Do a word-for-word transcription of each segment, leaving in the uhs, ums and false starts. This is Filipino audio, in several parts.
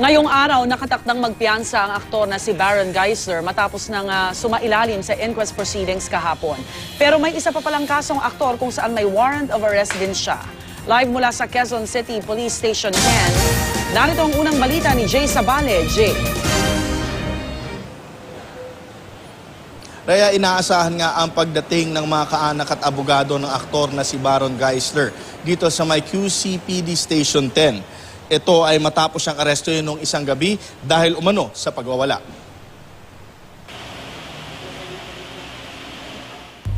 Ngayong araw, nakatakdang magpiyansa ang aktor na si Baron Geisler matapos nang uh, sumailalim sa inquest proceedings kahapon. Pero may isa pa palang kasong aktor kung saan may warrant of arrest din siya. Live mula sa Quezon City Police Station ten, narito ang unang balita ni Jay Sabale. Jay. Kaya inaasahan nga ang pagdating ng mga kaanak at abogado ng aktor na si Baron Geisler dito sa may Q C P D Station ten. Ito ay matapos ang aresto yun noong isang gabi dahil umano sa pagwawala.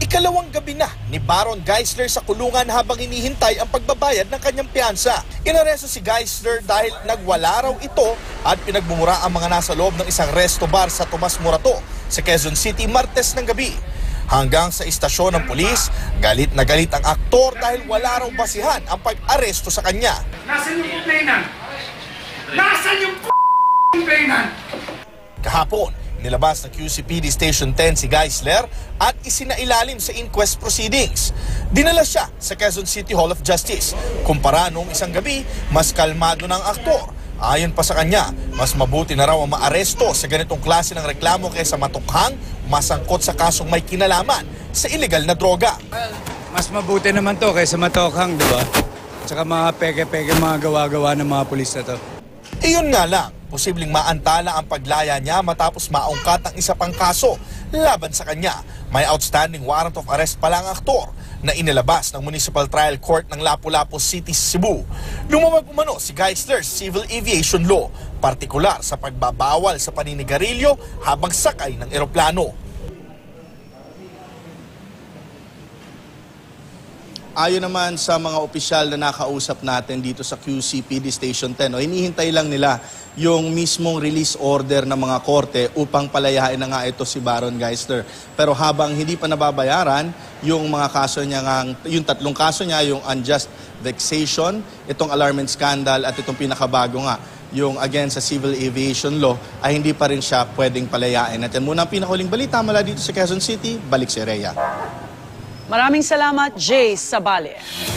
Ikalawang gabi na ni Baron Geisler sa kulungan habang inihintay ang pagbabayad ng kanyang piyansa. Inaresto si Geisler dahil nagwala raw ito at pinagbumura ang mga nasa loob ng isang resto bar sa Tomas Murato sa Quezon City Martes ng gabi. Hanggang sa istasyon ng pulis, galit na galit ang aktor dahil wala raw basihan ang pag-aresto sa kanya. Nasaan yung complainant? Nasaan yung complainant? Kahapon, nilabas ng Q C P D Station ten si Geisler at isinailalim sa inquest proceedings. Dinala siya sa Quezon City Hall of Justice. Kumpara noong isang gabi, mas kalmado ng aktor. Ayon pa sa kanya, mas mabuti na raw ang maaresto sa ganitong klase ng reklamo kaysa matukhang masangkot sa kasong may kinalaman sa ilegal na droga. Well, mas mabuti naman to kaysa matukhang, di ba? Tsaka mga peke-peke mga gawa-gawa ng mga pulis na to. Iyon nga lang, posibleng maantala ang paglaya niya matapos maungkat ang isa pang kaso laban sa kanya. May outstanding warrant of arrest pala ang aktor na inilabas ng Municipal Trial Court ng Lapu-Lapu City, Cebu. Lumawag umano si Geisler Civil Aviation Law, partikular sa pagbabawal sa paninigarilyo habang sakay ng eroplano. Ayon naman sa mga opisyal na nakausap natin dito sa Q C P D Station ten, no, hinihintay lang nila yung mismong release order ng mga korte upang palayain na nga ito si Baron Geisler. Pero habang hindi pa nababayaran yung mga kaso niya, ng, yung tatlong kaso niya, yung unjust vexation, itong alarming scandal at itong pinakabago nga, yung again sa Civil Aviation Law, ay hindi pa rin siya pwedeng palayain. At yan muna ang pinakahuling balita mula dito sa Quezon City, balik si Rhea. Maraming salamat, Jay Sabale.